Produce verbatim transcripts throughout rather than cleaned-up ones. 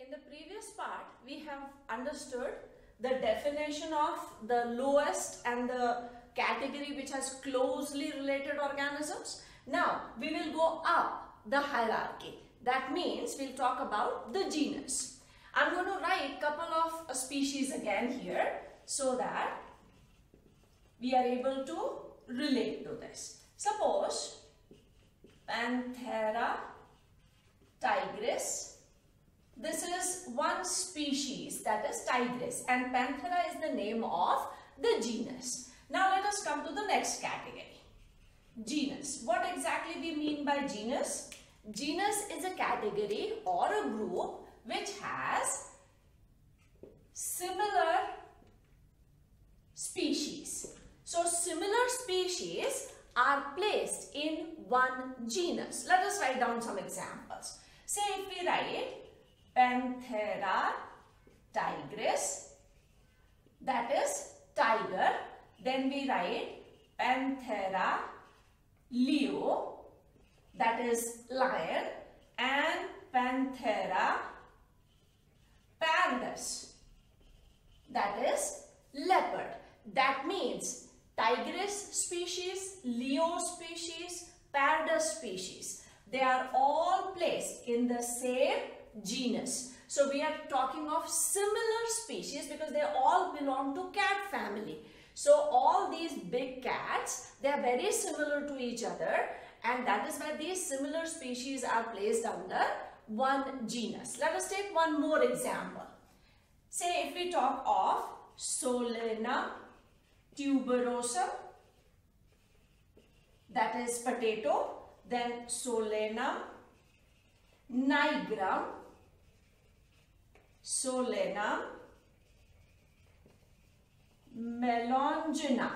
In the previous part, we have understood the definition of the lowest and the category which has closely related organisms. Now, we will go up the hierarchy. That means we'll talk about the genus. I'm going to write couple of species again here so that we are able to relate to this. Suppose Panthera tigris. This is one species, that is tigris, and Panthera is the name of the genus. Now let us come to the next category. Genus. What exactly we mean by genus? Genus is a category or a group which has similar species. So similar species are placed in one genus. Let us write down some examples. Say if we write Panthera tigris, that is tiger. Then we write Panthera leo, that is lion, and Panthera pardus, that is leopard. That means tigris species, leo species, pardus species. They are all placed in the same genus. So we are talking of similar species because they all belong to cat family. So all these big cats, they are very similar to each other, and that is why these similar species are placed under one genus. Let us take one more example. Say if we talk of Solanum tuberosum, that is potato, then Solanum nigrum, Solanum melongena,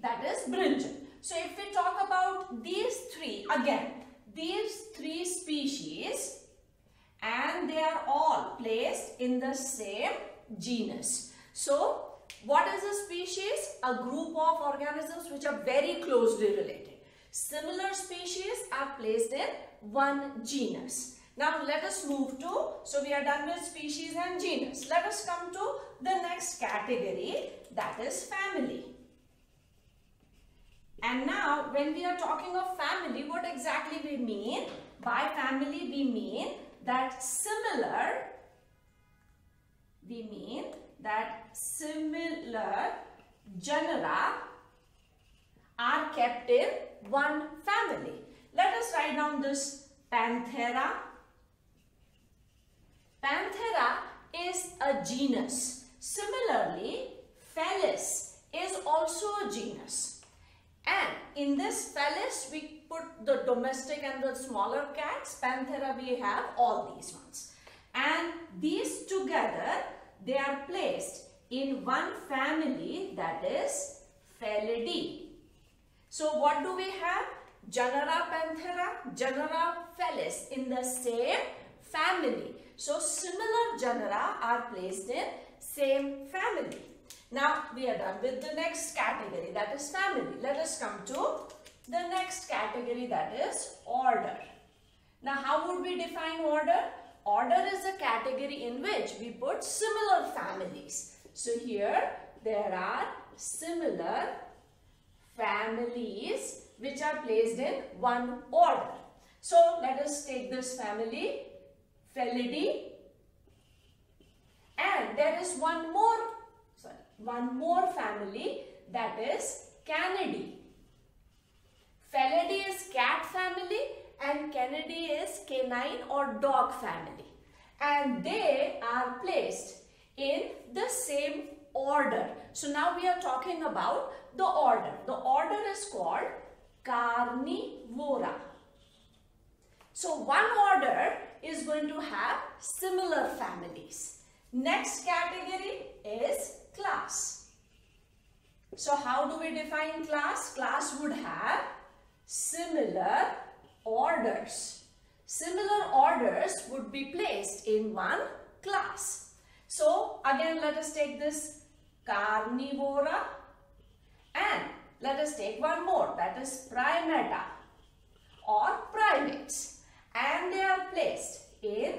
that is brinjal. So if we talk about these three, again, these three species, and they are all placed in the same genus. So what is a species? A group of organisms which are very closely related. Similar species are placed in one genus. Now let us move to, so we are done with species and genus. Let us come to the next category, that is family. And now when we are talking of family, what exactly we mean? By family we mean that similar, we mean that similar genera are kept in one family. Let us write down this Panthera. Panthera is a genus. Similarly, Felis is also a genus. And in this Felis, we put the domestic and the smaller cats. Panthera, we have all these ones. And these together, they are placed in one family, that is Felidae. So what do we have? Genera Panthera, genera Felis in the same family. So similar genera are placed in same family. Now we are done with the next category, that is family. Let us come to the next category, that is order. Now how would we define order? Order is a category in which we put similar families. So here there are similar families which are placed in one order. So let us take this family, Felidae, and there is one more, sorry, one more family, that is Canidae. Felidae is cat family and Canidae is canine or dog family, and they are placed in the same order. So now we are talking about the order. The order is called Carnivora. So one order is going to have similar families. Next category is class. So how do we define class? Class would have similar orders. Similar orders would be placed in one class. So again, let us take this Carnivora, and let us take one more, that is Primata or primates, and they are placed in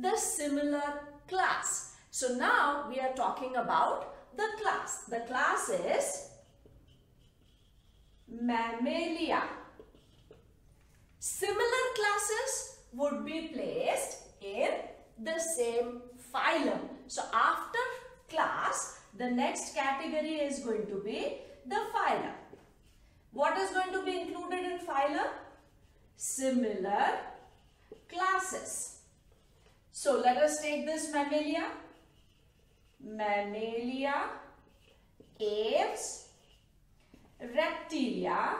the similar class. So now we are talking about the class. The class is Mammalia. Similar classes would be placed in the same phylum. So after class, the next category is going to be the phylum. What is going to be included in phylum? Similar classes. So let us take this Mammalia. Mammalia, Aves, Reptilia,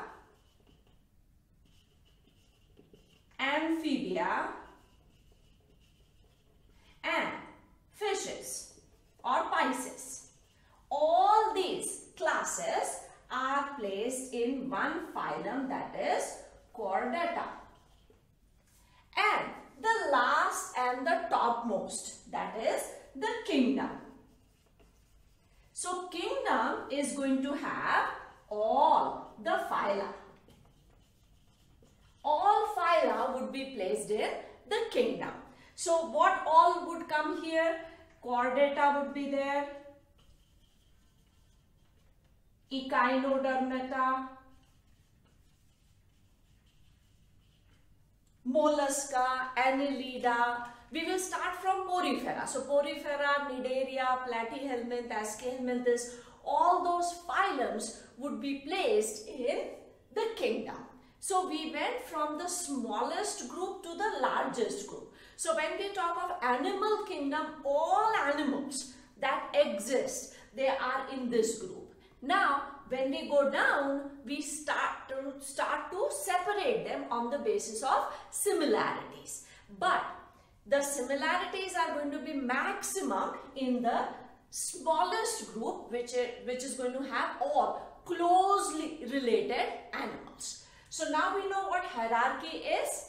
Amphibia, and Fishes or Pisces. All these classes are placed in one phylum, that is Chordata. And the last and the topmost, that is the kingdom. So kingdom is going to have all the phyla. All phyla would be placed in the kingdom. So what all would come here? Chordata would be there, Echinodermata, Mollusca, Annelida. We will start from Porifera. So Porifera, Nidaria, Platyhelminth, Aschelminthes, all those phylums would be placed in the kingdom. So we went from the smallest group to the largest group. So when we talk of animal kingdom, all animals that exist, they are in this group. Now when we go down, we start to, start to separate them on the basis of similarities. But the similarities are going to be maximum in the smallest group, which is, which is going to have all closely related animals. So now we know what hierarchy is,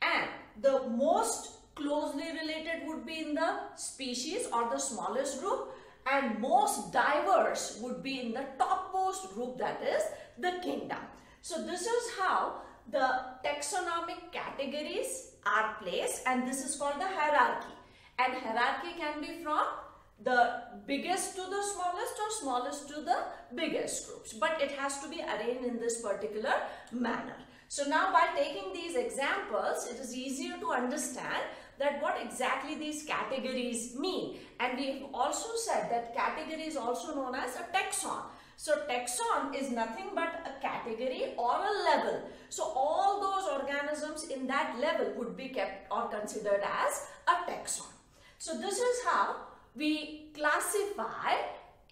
and the most closely related would be in the species or the smallest group, and most diverse would be in the topmost group, that is the kingdom. So this is how the taxonomic categories are placed, and this is called the hierarchy. And hierarchy can be from the biggest to the smallest or smallest to the biggest groups, but it has to be arranged in this particular manner. So now by taking these examples, it is easier to understand that what exactly these categories mean. And we've also said that category is also known as a taxon. So taxon is nothing but a category or a level. So all those organisms in that level would be kept or considered as a taxon. So this is how we classify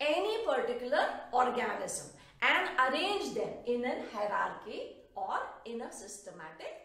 any particular organism and arrange them in a hierarchy or in a systematic